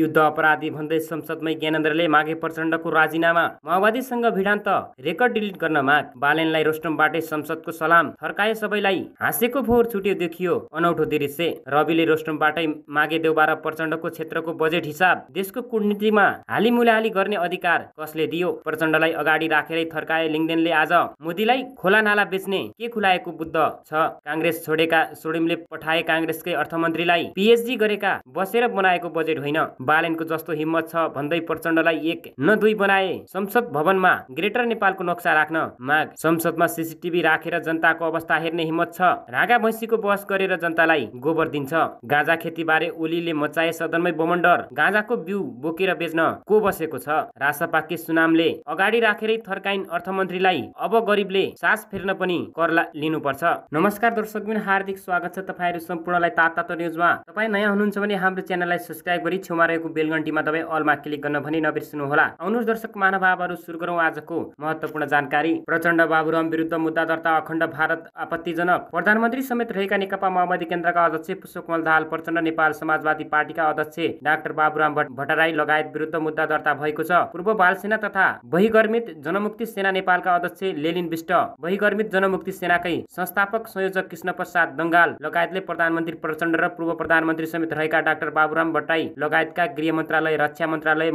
युद्ध अपराधी भन्दै संसदमै ज्ञानेन्द्रले माघे प्रचण्डको राजीनामा, माओवादीसँग भिडान्त, रेकर्ड डिलिट गर्न माग, बालेनलाई रोस्टमबाटै संसदको सलाम, थर्काए सबैलाई, हाँसेको फोहोर छुट्यो देखियो अनौठो दृश्य। रविले रोस्टमबाटै माघे देउबा र प्रचण्डको क्षेत्रको बजेट हिसाब, देशको कूटनीतिमा हालीमुलाहाली गर्ने अधिकार कसले दियो? प्रचण्डलाई अगाडि राखेरै थर्काए लिङ्गदेनले आज। मोदीलाई खोला नाला बेच्ने के खुलाएको बुद्ध छ? काङ्ग्रेस छोडेका सोडिमले पठाए काङ्ग्रेसकै अर्थमन्त्रीलाई, पीएचडी गरेका बसेर बनाएको बजेट होइन, बालेनको जस्तो हिम्मत छ भन्दै प्रचण्डलाई एक न दुई बनाए संसद भवनमा ग्रेटर नेपालको नक्सा राख्न माग, संसदमा सीसीटीभी राखेर जनताको अवस्था हेर्ने हिम्मत छ, रागा भैँसीको बहस गरेर जनतालाई गोबर दिन्छ, गाँजा खेती बारे ओलीले मचाए सदनमै बमण्डर, गाँजाको बिउ बोकेर बेच्न को बसेको छ? रासपाकी सुनामले अगाडि राखेरै थर्काइन अर्थमन्त्रीलाई, अब गरिबले सास फेर्न पनि कर लिनुपर्छ। नमस्कार दर्शकबिन, हार्दिक स्वागत छ तपाईहरु सम्पूर्णलाई तातो न्यूजमा। तपाई नयाँ हुनुहुन्छ भने हाम्रो च्यानललाई सब्स्क्राइब गरी छेउमा रहेको बेल घण्टीमा दबाई अलमा क्लिक गर्न भनी नबिर्सनु होला। आउनुहोस् दर्शक महानुभावहरु, सुरु गरौं आजको महत्वपूर्ण जानकारी। प्रचण्ड बाबुराम विरुद्ध मुद्दा दर्ता, अखण्ड भारत आपत्तिजनक। प्रधानमन्त्री समेत रहेका नेकपा माओवादी केन्द्रका अध्यक्ष पुष्पकमल दाहाल, प्रचण्ड नेपाल समाजवादी पार्टीका अध्यक्ष डाक्टर बाबुराम भट्टराई लगायत विरुद्ध मुद्दा दर्ता भएको छ। पूर्व बालसेना तथा बहिर्गमित जनमुक्ति सेना नेपालका अध्यक्ष लेलिन विष्ट, बहिर्गमित जनमुक्ति सेनाकै संस्थापक संयोजक कृष्णप्रसाद दङ्गाल लगायतले प्रधानमन्त्री प्रचण्ड र पूर्व प्रधानमन्त्री समेत रहेका डाक्टर बाबुराम भट्टराई लगायतका गृह मन्त्रालय, रक्षा मन्त्रालय,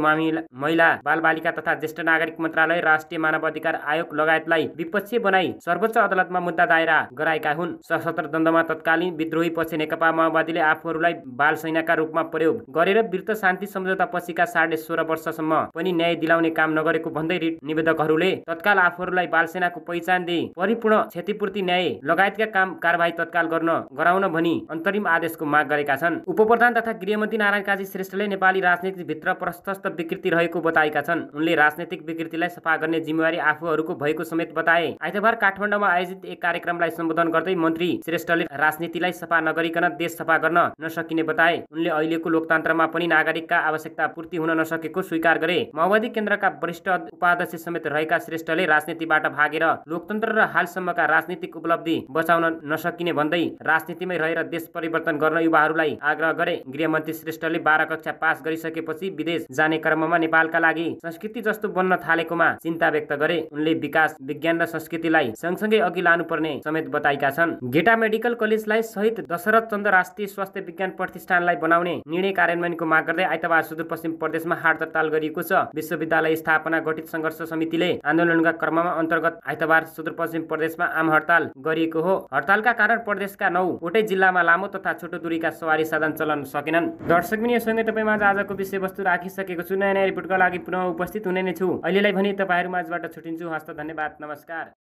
महिला बालबालिका तथा ज्येष्ठ नागरिक मन्त्रालय, राष्ट्रिय मानव अधिकार आयोग लगायतलाई विपक्षी बनाई सर्वोच्च अदालतमा मुद्दा दायरा गराएका हुन्। सशस्त्र द्वन्द्वमा तत्कालीन विद्रोही पक्ष नेकपा माओवादीले आफूहरूलाई बाल सैनिकका रूपमा प्रयोग गरेर वीरता शान्ति सम्झौता पछिका 16.5 वर्षसम्म पनि न्याय दिलाउने काम नगरेको भन्दै रिट निवेदकहरूले तत्काल आफूहरूलाई बालसेनाको पहिचान दिई परिपूर्ण क्षतिपूर्ति न्याय लगायतका काम कारवाही तत्काल गर्न गराउन भनी अन्तरिम आदेशको माग गरेका छन्। उपप्रधान तथा गृहमन्त्री नारायण काजी श्रेष्ठले नेपाली राजनीतिभित्र प्रशस्त विकृति रहेको बताएका छन्। उनले राजनैतिक विकृतिलाई सफा गर्ने जिम्मेवारी आफूहरूको भएको समेत बताए। आइतबार काठमाडौँमा आयोजित एक कार्यक्रमलाई सम्बोधन गर्दै मन्त्री श्रेष्ठले राजनीतिलाई सफा नगरिकन देश सफा गर्न नसकिने बताए। उनले अहिलेको लोकतन्त्रमा पनि नागरिकका आवश्यकता पूर्ति हुन नसकेको स्वीकार गरे। माओवादी केन्द्रका वरिष्ठ उपाध्यक्ष समेत रहेका श्रेष्ठले राजनीतिबाट भागेर लोकतन्त्र र हालसम्मका राजनीतिक उपलब्धि बचाउन नसकिने भन्दै राजनीतिमै रहेर देश परिवर्तन गर्न युवाहरूलाई आग्रह गरे। गृहमन्त्री श्रेष्ठले 12 कक्षा पास गरिसकेपछि विदेश जाने क्रममा नेपालका लागि संस्कृति जस्तो बन्न थालेकोमा चिन्ता व्यक्त गरे। उनले विकास, विज्ञान र संस्कृतिलाई सँगसँगै अघि लानुपर्ने समेत बताएका छन्। गेटा मेडिकल कलेजलाई सहित दशरथ चन्द्र राष्ट्रिय स्वास्थ्य विज्ञान प्रतिष्ठानलाई बनाउने निर्णय कार्यान्वयनको माग गर्दै आइतबार सुदूरपश्चिम प्रदेशमा हडताल गरिएको छ। विश्वविद्यालय स्थापना गठित संघर्ष समितिले आन्दोलनका क्रममा अन्तर्गत आइतबार सुदूरपश्चिम प्रदेशमा आम हडताल गरिएको हो। हडतालका कारण प्रदेशका 9 वटै जिल्लामा लामो तथा छोटो दूरीका सवारी साधन चलन सकेनन्। दर्शक पनि यससँगै तपाईँमा आजको विषयवस्तु राखिसकेको छु। नयाँ रिपोर्टका लागि पुनः उपस्थित हुने नै छु। अहिलेलाई भने तपाईँहरू माझबाट छुटिन्छु। हस्त, धन्यवाद, नमस्कार।